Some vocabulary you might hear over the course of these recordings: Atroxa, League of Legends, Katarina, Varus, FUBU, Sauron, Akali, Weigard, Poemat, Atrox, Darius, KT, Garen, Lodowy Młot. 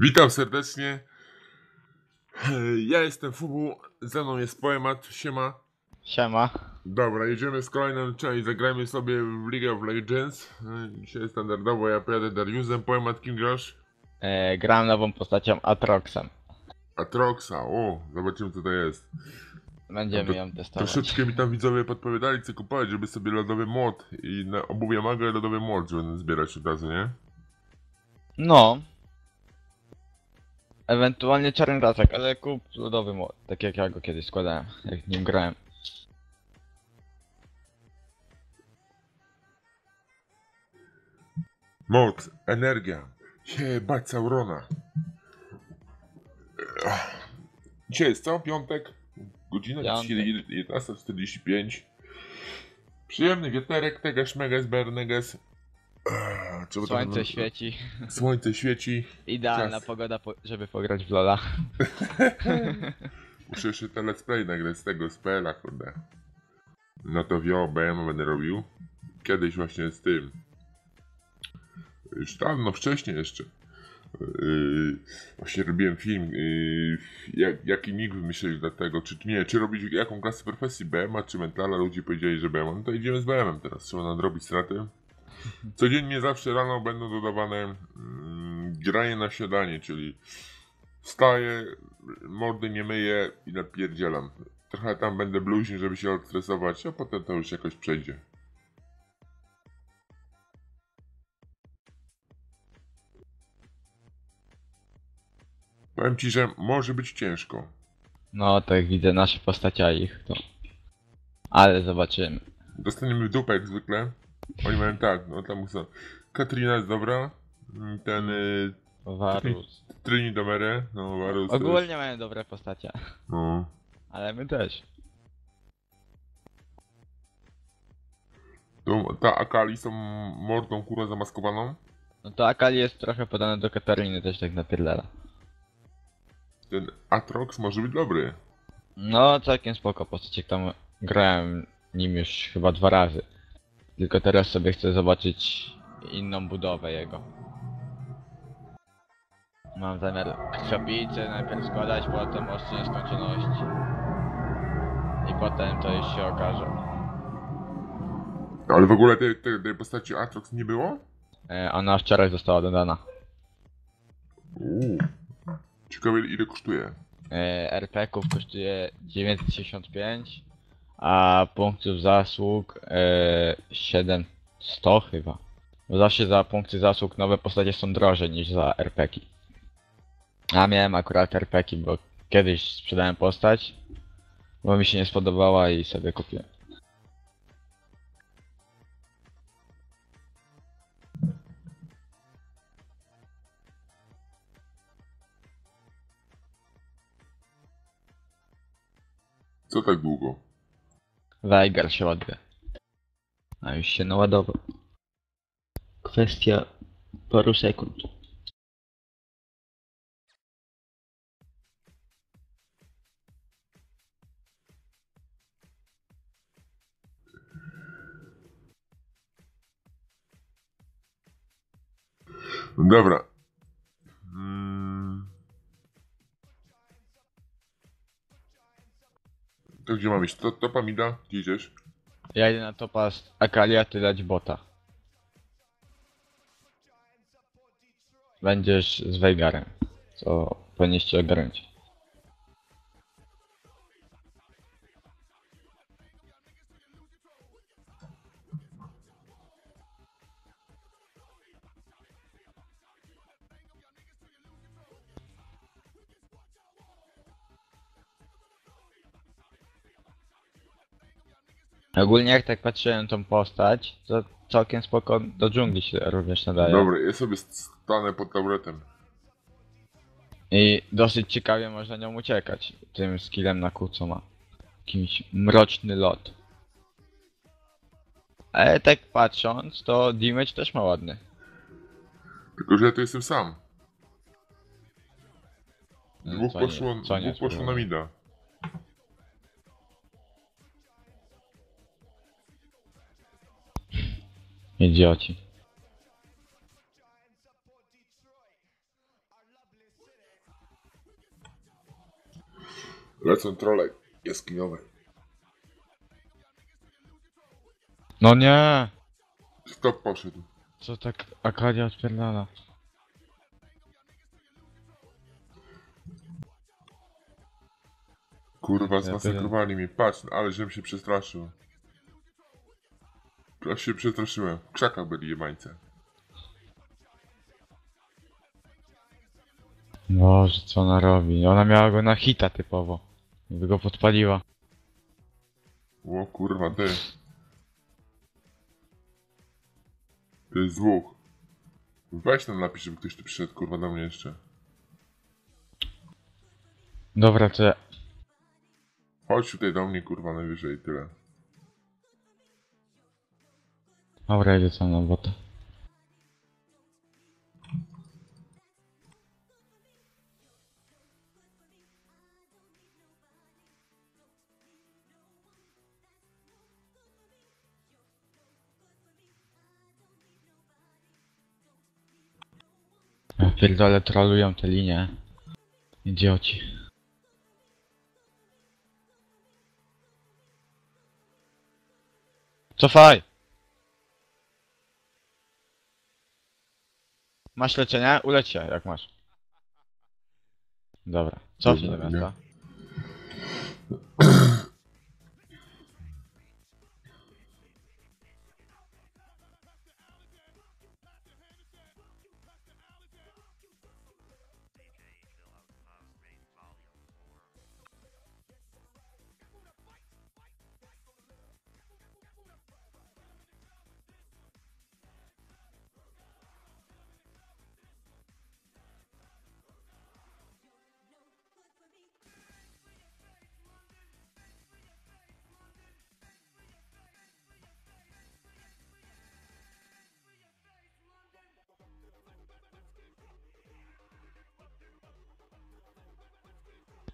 Witam serdecznie. Ja jestem FUBU, ze mną jest Poemat, siema. Siema. Dobra, jedziemy z kolejną częścią i zagrajmy sobie w League of Legends. Dzisiaj standardowo ja pojadę Dariusem. Poemat, kim grasz? Gram nową postacią Atroxem. Atroxa, o, zobaczymy co to jest. Będziemy ją testować. Troszeczkę mi tam widzowie podpowiadali co kupować, żeby sobie lodowy młot i na obuwie maga lodowy młot, żeby zbierać od razu, nie? No. Ewentualnie czarny raczek, ale kup lodowy młot, tak jak ja go kiedyś składałem, jak nim grałem. Moc, energia, jebać Saurona. Dzisiaj jest co? Piątek, godzina 11:45. Przyjemny wieterek, teges, meges, berneges. Słońce świeci. Słońce świeci. Idealna pogoda, żeby pograć w Lola. Muszę jeszcze ten let's play nagrać z tego, z PL-a, kurde. No to wio, BM będę robił. Kiedyś właśnie z tym. Już dawno wcześniej jeszcze. Właśnie robiłem film, jaki nikt wymyślił dla tego, czy nie, czy robić jaką klasę profesji, BM-a czy mentala, ludzie powiedzieli, że BM-a, no to idziemy z BM-em teraz, trzeba nadrobić straty. Codziennie zawsze rano będą dodawane granie na siadanie, czyli wstaję, mordy nie myję i napierdzielam. Trochę tam będę bluźnił, żeby się odstresować, a potem to już jakoś przejdzie. Powiem ci, że może być ciężko. No tak jak widzę nasze postacia ich to. Ale zobaczymy. Dostaniemy w dupę jak zwykle. Oni mają tak, no tam są. Katarina jest dobra. Ten... Varus. Trini domerę. No Varus. Ogólnie też mają dobre postacie. No. Ale my też. Ta Akali są mordą kurwa zamaskowaną. No to Akali jest trochę podana do Katariny też tak napierdala. Ten Atrox może być dobry. No całkiem spoko postaciek, tam grałem nim już chyba 2 razy. Tylko teraz sobie chcę zobaczyć inną budowę jego. Mam zamiar krwiopijce najpierw składać, potem ostrze nieskończoności. I potem to już się okaże. Ale w ogóle tej postaci Atrox nie było? Ona wczoraj została dodana. Ciekawe ile kosztuje? RPK kosztuje 965, a punktów zasług 700 chyba. Bo zawsze za punkty zasług nowe postacie są drożej niż za RPK. A miałem akurat RPK, bo kiedyś sprzedałem postać, bo mi się nie spodobała i sobie kupiłem. Co tak długo? Weigard się ładuje. A już się naładował. Kwestia paru sekund. Dobra. To gdzie mam iść? Topa mi da? Gdzie idziesz? Ja idę na topa z Akali, a ty dać bota. Będziesz z Weigarem, co powinieneś ogarnąć. Ogólnie jak tak patrzyłem tą postać, to całkiem spoko do dżungli się również nadaje. Dobra, ja sobie stanę pod taburetem. I dosyć ciekawie można nią uciekać, tym skillem na kół co ma. Jakimś mroczny lot. Ale tak patrząc, to damage też ma ładny. Tylko, że ja tu jestem sam. Dwóch poszło na mida. Idioci. Lecą trole jaskiniowe. No nie! Stop poszedł. Co tak Akali odpierdala? Kurwa, zmasakrowali mnie, patrz, ale żebym się przestraszył. Aż się przestraszyłem, w krzakach byli jebańce. Boże, co ona robi? Ona miała go na hita typowo. Gdyby go podpaliła. O kurwa, ty. To jest dwóch. Weź nam napisz, żeby ktoś tu przyszedł, kurwa, do mnie jeszcze. Dobra, to ja... Chodź tutaj do mnie, kurwa, najwyżej tyle. Dobra, idę tam na bota. Ja pierdolę, trolują te linie. Idioci. Cofaj! Masz leczenie? Ulecz się, jak masz. Dobra, cofnij do miasta.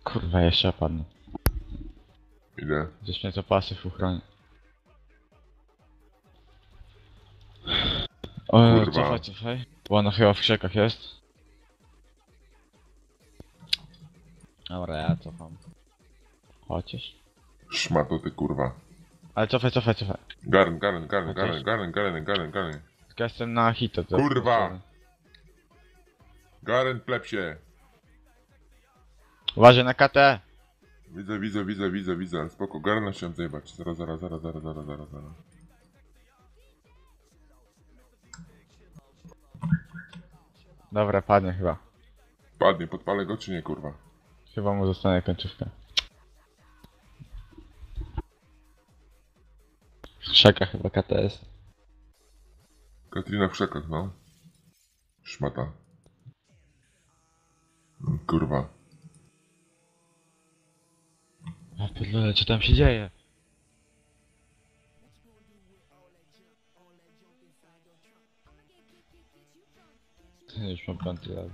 Kurwa, jeszcze opadnę. Idę. Gdzieś mnie to pasyw uchroni. O, cofaj, cofaj. Bo ona chyba w krzakach jest. Dobra, ja cofam. Chociaż. Szmato ty, kurwa. Ale cofaj, cofaj, cofaj. Garen. Tylko jestem na hito. Kurwa! Garen, plepsie! Uważaj na KT! Widzę, spoko, Garena się zajebać. Zaraz. Dobra, padnie chyba. Padnie, podpalę go czy nie, kurwa? Chyba mu zostanie końcówka. W krzakach chyba KT jest. Katarina w krzakach, no. Szmata. Kurwa. O pierdolę, co tam się dzieje? Już mam piąty raz.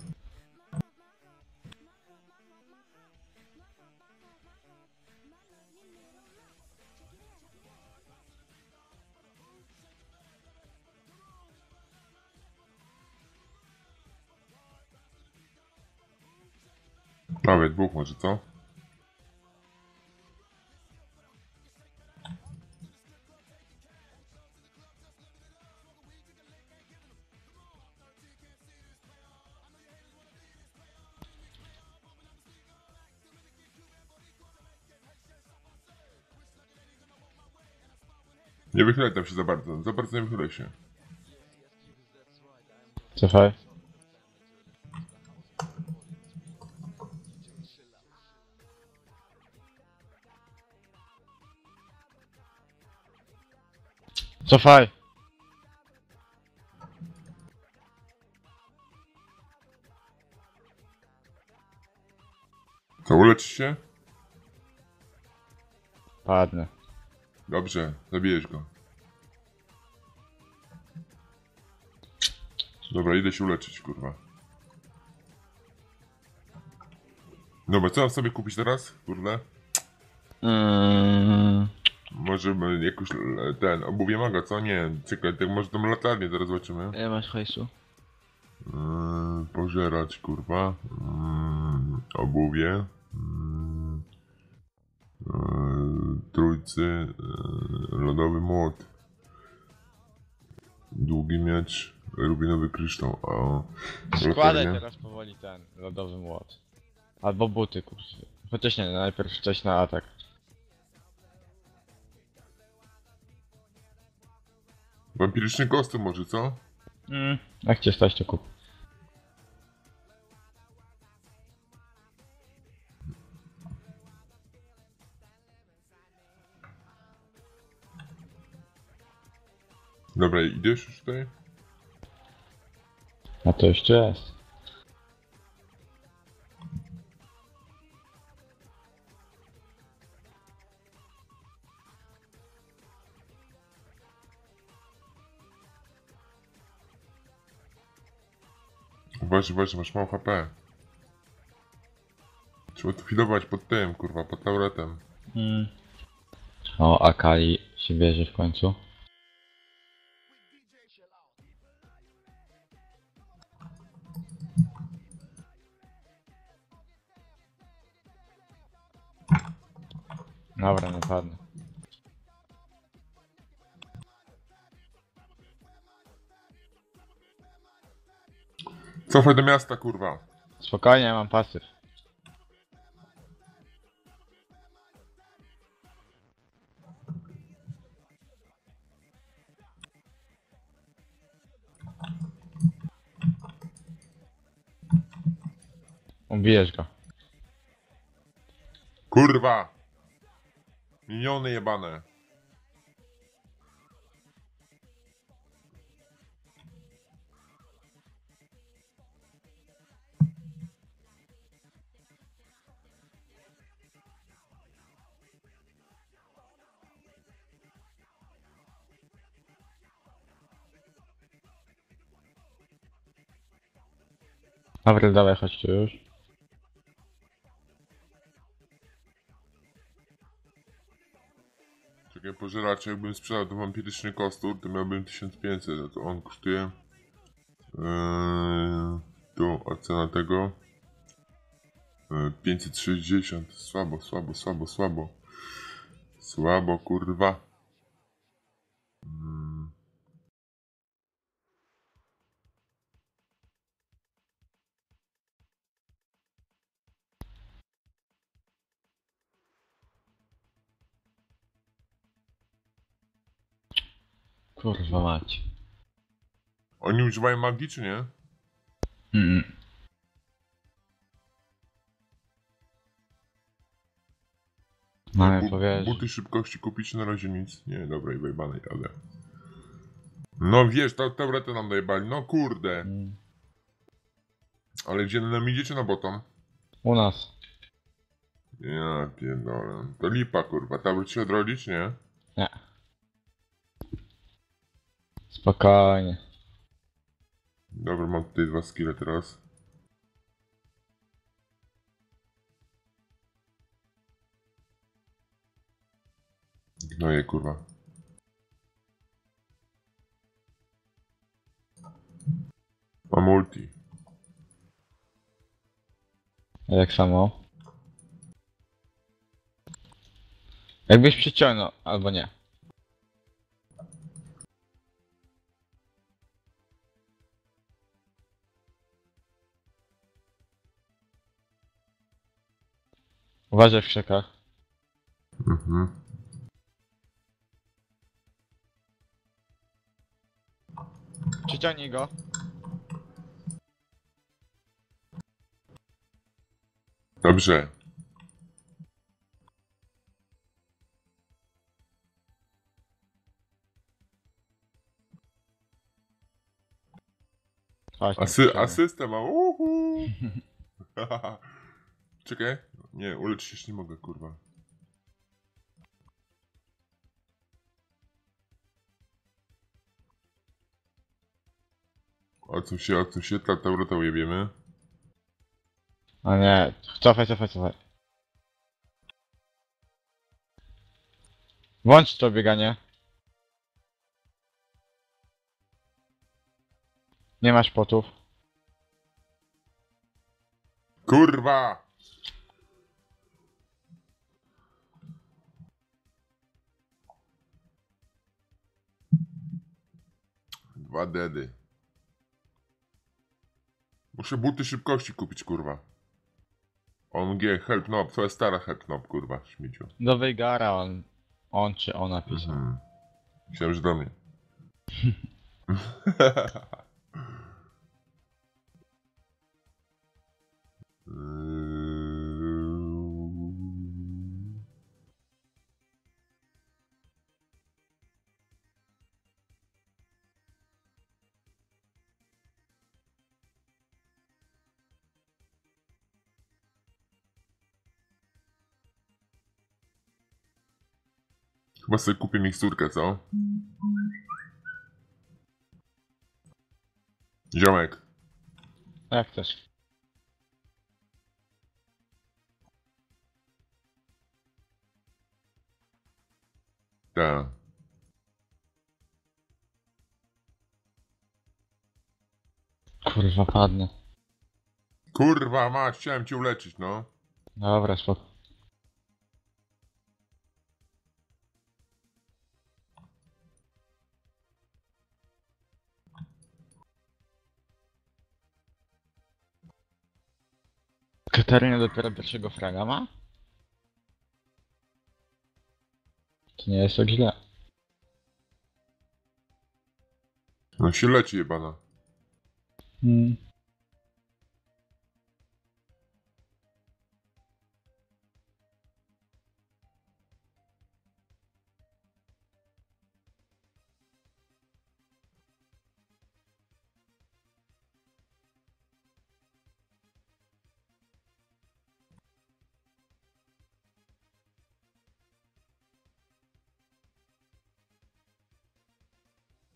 Prawie dwóch może, co? Nie wychylaj tam się za bardzo nie wychylaj się. Cofaj. Cofaj. To ulecz się? Padnę. Dobrze, zabijesz go. Dobra, idę się uleczyć, kurwa. Dobra, co mam sobie kupić teraz, kurde? Może jakoś ten, obuwie maga, co? Nie, czekaj, tak może tam latarnię zaraz zobaczymy. Ile masz hajsu? Pożerać, kurwa. Obuwie. trójce Lodowy Młot, długi miecz, rubinowy kryształ. Składaj teraz powoli ten Lodowy Młot. Albo buty, kurczę. Chociaż nie, najpierw wcześniej na atak. Wampiryczny kostium może, co? Jak cię stać, to kup. Dobra, idziesz już tutaj? A to jeszcze jest. Uważaj, masz mało HP. Trzeba odfilować pod tym, kurwa, pod lauretem. O, Akali się bierze w końcu. Dobra, napadnę. Cofaj do miasta, kurwa. Spokojnie, mam pasyw. Ubijesz go. Kurwa! Miniony jebane. Dobra, dawaj, chodźcie już. Czekaj, pożeracze, jakbym sprzedał to wampiryczny kostur, to miałbym 1500, a to on kosztuje... tu, a cena tego... 560, słabo. Słabo, kurwa. Kurwa mać. Oni używają magii, czy nie? No ja powiesz. Buty szybkości kupić na razie nic. Nie, dobra, i wejbanej, ale... No wiesz, tauretę nam dojebali, no kurde. Ale gdzie nam idziecie na bottom? U nas. Ja pierdolę. To lipa, kurwa, tauret się odrodzić, nie? Nie. Spokojnie. Dobra, mam tutaj dwa skille teraz. Gnoje, kurwa. Mam ulti. Jak samo? Jakbyś przyciągnął, albo nie. Uważaj w krzakach. Przyciągnij go. Dobrze. Asystę mam. Czekaj. Nie, uleczyć się nie mogę, kurwa. Odsuń się, taureta ujebiemy. A nie, cofaj. Włącz to bieganie. Nie masz potów. Kurwa! Dwa dedy. Muszę buty szybkości kupić, kurwa. On G, help knob, twoja stara help knob, kurwa, śmieciu. Do Weigara on czy ona pisze. Myślałem, że do mnie. Chyba sobie kupię miksturkę, co? Ziomek. Jak też. Tak. Kurwa, padnę. Kurwa mać, chciałem cię uleczyć, no. Dobra, spoko. Katarina dopiero pierwszego fraga ma? To nie jest tak źle. No się leci jebana.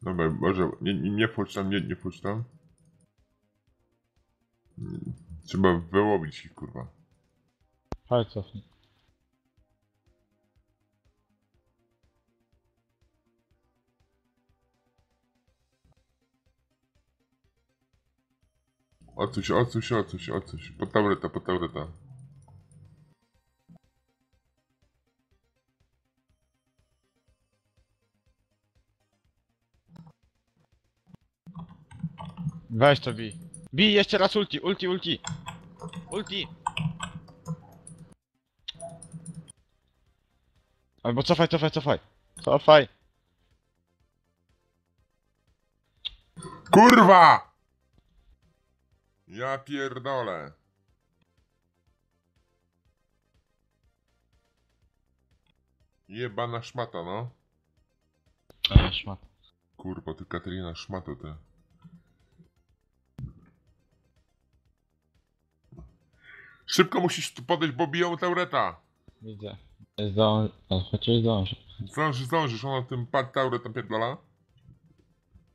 Dobra, Boże, nie wchodź tam, nie wchodź tam. Trzeba wyłowić ich, kurwa. Chodź, cofnij. Odsuń się. Pod taureta. Weź to bij. Bij jeszcze raz ulti. Albo cofaj. Kurwa! Ja pierdolę. Jebana szmata, no. A, szmata. Kurwa, ty Katarina szmato, ty. Szybko musisz tu podejść, bo biją taureta. Widzę. Zdążysz, ona tym pad tauretem pierdala.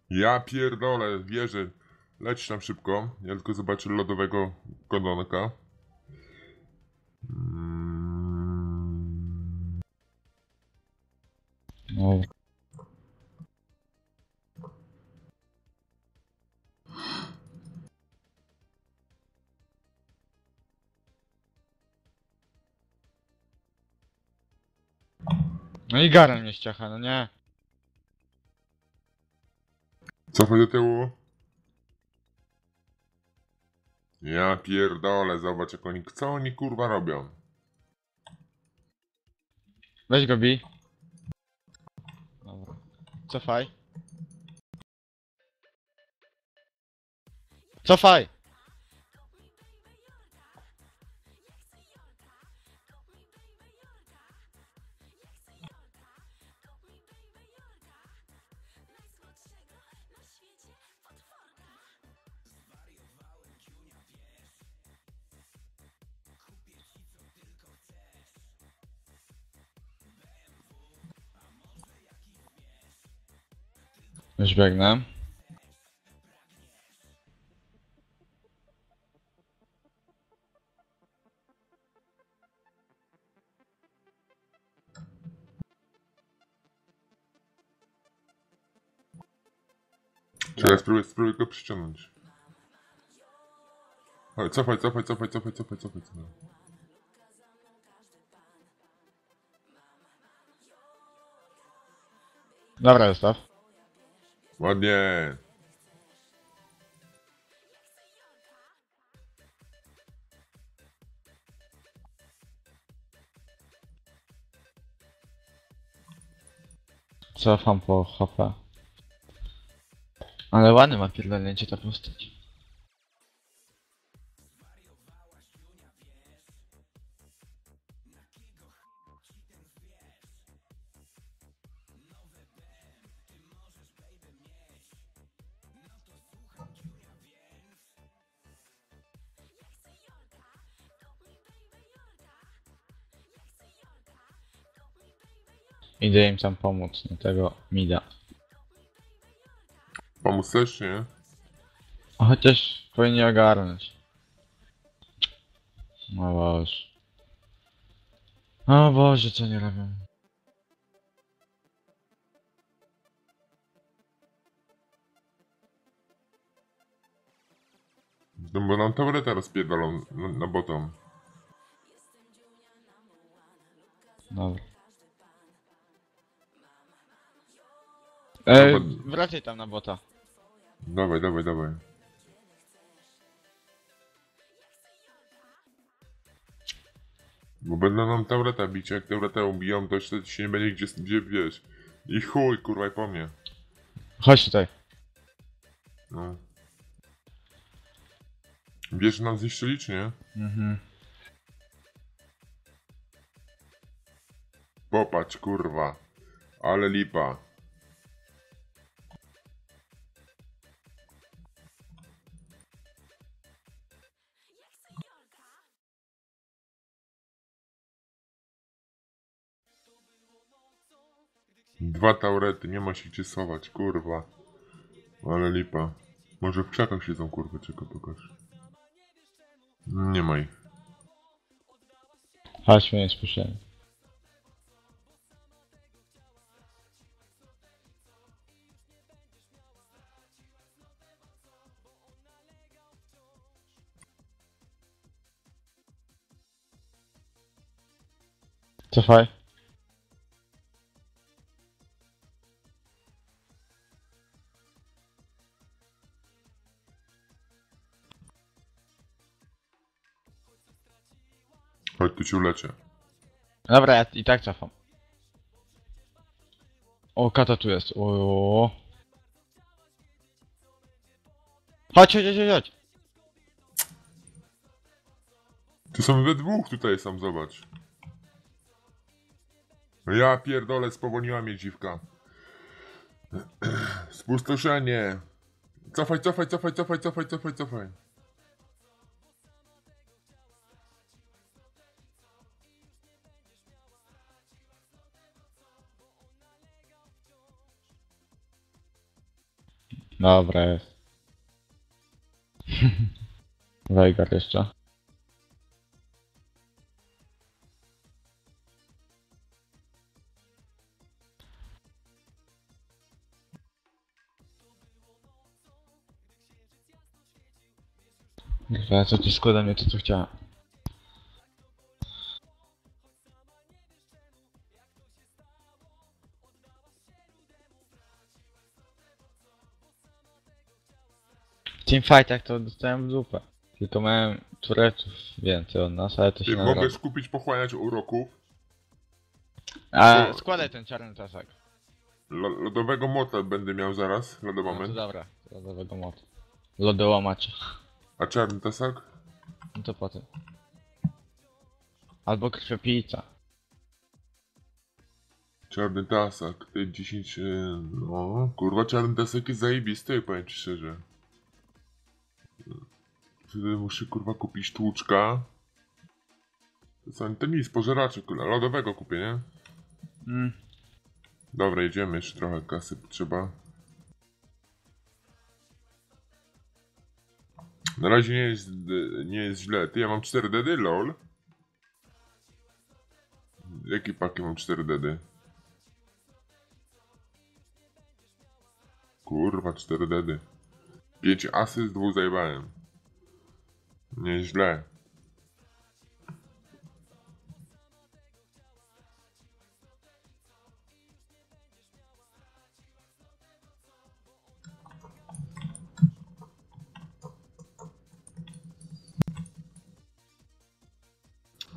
Ja pierdolę, wierzę. Leć tam szybko. Ja tylko zobaczę lodowego gondonka. No. No i Garen mnie ściacha, no nie. Cofaj do tyłu. Ja pierdolę, zobacz jak oni, co oni kurwa robią. Weź go bij. Dobra. Cofaj. Cofaj! Już biegnę. Czekaj, spróbuję go przyciągnąć. Ale cofaj. Dobra, zostaw. Ładnie. Cofam po HP. Ale ładny ma pierdolnięcie ta postać. Idę im tam pomóc, no tego mi da. Pomóc też, nie? A chociaż powinni ogarnąć. No Boże. O Boże, co nie robią. No bo nam tam reta rozpierdolą na bottom. Dobra. Wracaj tam na bota. Dawaj, dawaj, dawaj. Bo będą nam taureta bić, jak taureta ubiją, to jeszcze się nie będzie gdzie wiesz. I chuj, kurwa, i po mnie. Chodź tutaj. No. Wiesz, że nam zniszczyli, czy nie? Mhm. Popatrz, kurwa. Ale lipa. Dwa taurety, nie ma się gdzie schować, kurwa. Ale lipa. Może w krzakach siedzą, kurwa, czego pokaż. Nie ma ich. Chodźmy, nie spuszczamy. Cofaj. Chodź, tu cię uleczę. Dobra, ja i tak cofam. O, kata tu jest. O. Chodź, chodź, chodź, chodź. Tu są we dwóch tutaj sam, zobacz. Ja pierdolę, spowolniła mnie dziwka. Spustoszenie. Cofaj, cofaj, cofaj, cofaj, cofaj, cofaj, cofaj. Dobra jest. Weigard jeszcze. Dobra, co ci składa mnie to co chciałem. W teamfightach to dostałem w dupę. Tylko miałem turetów więcej od nas, ale to się nie da. Ty mogę skupić, pochłaniać uroków? A to... składaj ten czarny tasak. Lodowego młota będę miał zaraz, lodołamy. No to dobra, lodowego młota. Lodołamacza. A czarny tasak? No to potem. Albo krwiopijca. Czarny tasak, ty 10... no... Kurwa, czarny tasak jest zajebisty, powiem ci szczerze. Wtedy muszę kurwa kupić tłuczka. To nic, pożeraczy, kurwa, lodowego kupię, nie? Mm. Dobra, jedziemy, jeszcze trochę kasy potrzeba. Na razie nie jest źle. Ty, ja mam 4 dedy, lol. Jakie paki mam 4 dedy? Kurwa, 4 dedy. 5 asy z 2 zajebałem. Nieźle.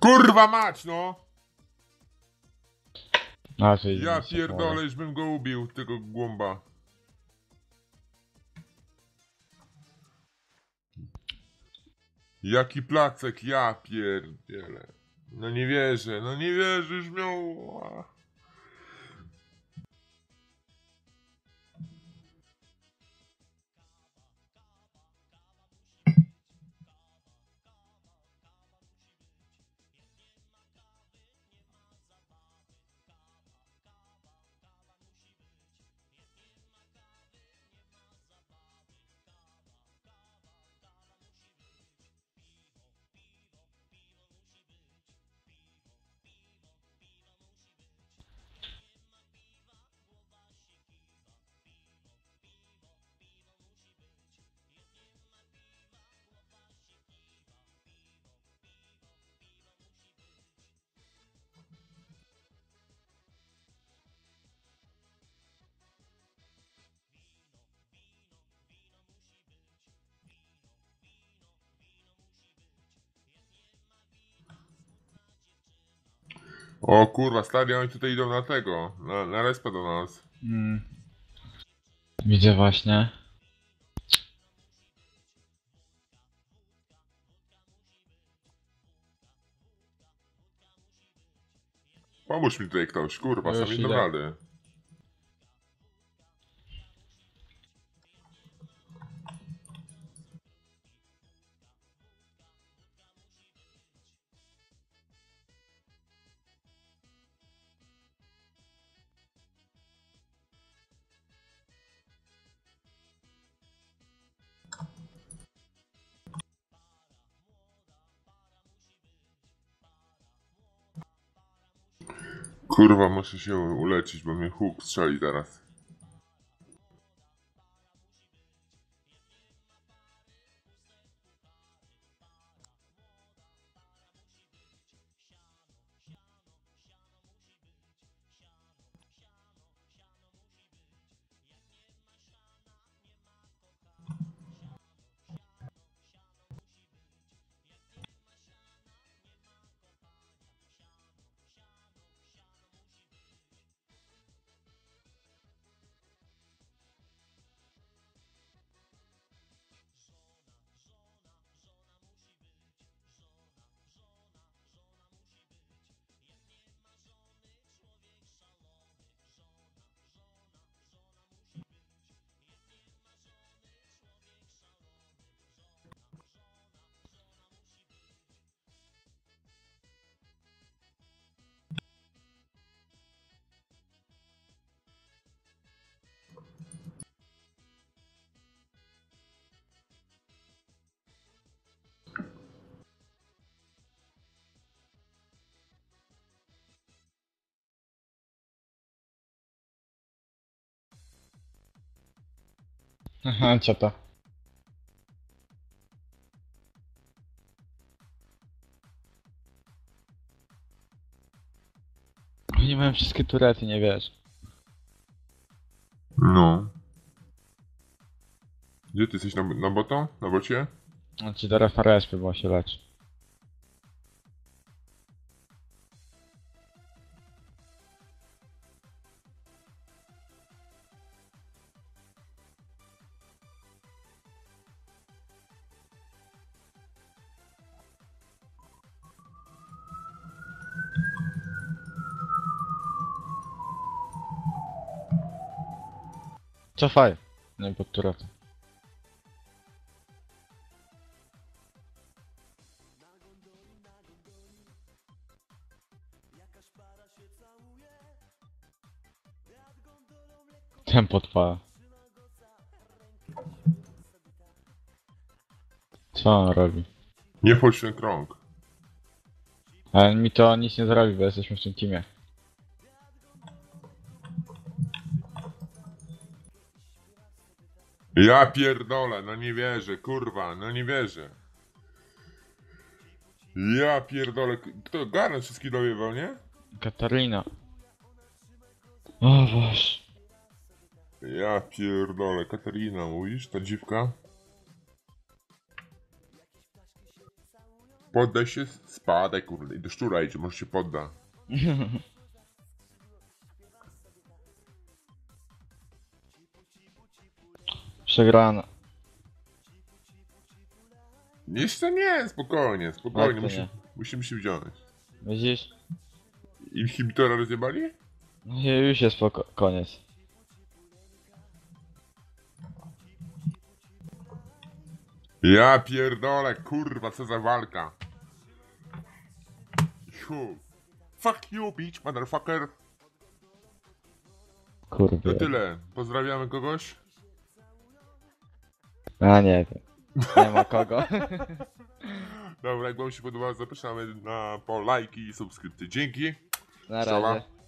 Kurwa mać, no! A, czyli ja pierdolę, już bym go ubił, tego głąba. Jaki placek, ja pierdzielę. No nie wierzę, już miał... O kurwa, stary, oni tutaj idą na tego, na respa do nas. Widzę właśnie. Pomóż mi tutaj ktoś, kurwa, sam idą rady. Kurwa, muszę się uleczyć, bo mnie huk strzeli teraz. Aha, co to? Nie mają wszystkie turety, nie wiesz. No. Gdzie ty jesteś na boto? Na bocie? Znaczy do referespy, bo się leczy. Cofaj, no i pod turetę. Tempo trwa. Co on robi? Nie wchodź w ten krąg. Ale mi to nic nie zrobi, bo jesteśmy w tym teamie. Ja pierdolę, no nie wierzę, kurwa, no nie wierzę. Ja pierdolę, kto Garen wszystkich dowiewał, nie? Katarina. O boż. Ja pierdolę, Katarina, mówisz, ta dziwka? Poddaj się, spadaj, kurde, i do szczura idzie, może się podda. przegrana. Jeszcze nie, spokojnie, spokojnie, musimy się wziąć. Widzisz? Inhibitora rozjebali? Nie, już jest koniec. Ja pierdolę, kurwa, co za walka. Fuck you, bitch, motherfucker. Kurwa. To tyle, pozdrawiamy kogoś? A nie, nie ma kogo. Dobra, jak wam się podobało, zapraszamy na po lajki i subskrypcje. Dzięki. Na razie.